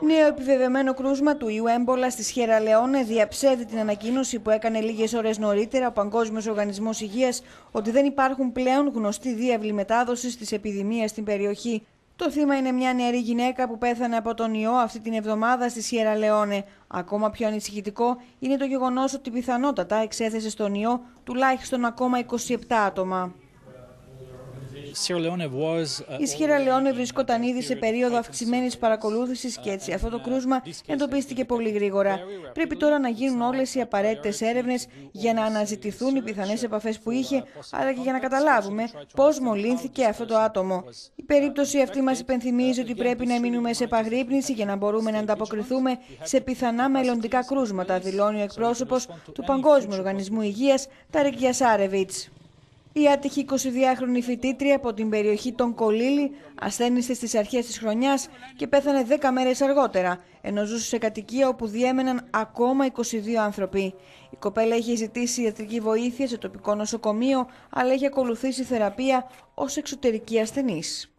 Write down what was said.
Νέο επιβεβαιωμένο κρούσμα του ιού έμπολα στη Σιέρα Λεόνε διαψεύδει την ανακοίνωση που έκανε λίγες ώρες νωρίτερα ο Παγκόσμιος Οργανισμός Υγείας ότι δεν υπάρχουν πλέον γνωστοί διάβλοι μετάδοσης της επιδημίας στην περιοχή. Το θύμα είναι μια νεαρή γυναίκα που πέθανε από τον ιό αυτή την εβδομάδα στη Σιέρα Λεόνε. Ακόμα πιο ανησυχητικό είναι το γεγονός ότι πιθανότατα εξέθεσε στον ιό τουλάχιστον ακόμα 27 άτομα. Η Σιέρα Λεόνε βρισκόταν ήδη σε περίοδο αυξημένης παρακολούθησης και έτσι αυτό το κρούσμα εντοπίστηκε πολύ γρήγορα. Πρέπει τώρα να γίνουν όλες οι απαραίτητες έρευνες για να αναζητηθούν οι πιθανές επαφές που είχε, αλλά και για να καταλάβουμε πώς μολύνθηκε αυτό το άτομο. Η περίπτωση αυτή μας υπενθυμίζει ότι πρέπει να μείνουμε σε επαγρύπνηση για να μπορούμε να ανταποκριθούμε σε πιθανά μελλοντικά κρούσματα, δηλώνει ο εκπρόσωπος του Παγκόσμιου Οργανισμού Υγείας, τα Ρίκια Σάρεβιτς. Η άτυχη 22χρονη φοιτήτρια από την περιοχή Τονκολίλι ασθένησε στις αρχές της χρονιάς και πέθανε 10 μέρες αργότερα, ενώ ζούσε σε κατοικία όπου διέμεναν ακόμα 22 άνθρωποι. Η κοπέλα είχε ζητήσει ιατρική βοήθεια σε τοπικό νοσοκομείο, αλλά είχε ακολουθήσει θεραπεία ως εξωτερική ασθενής.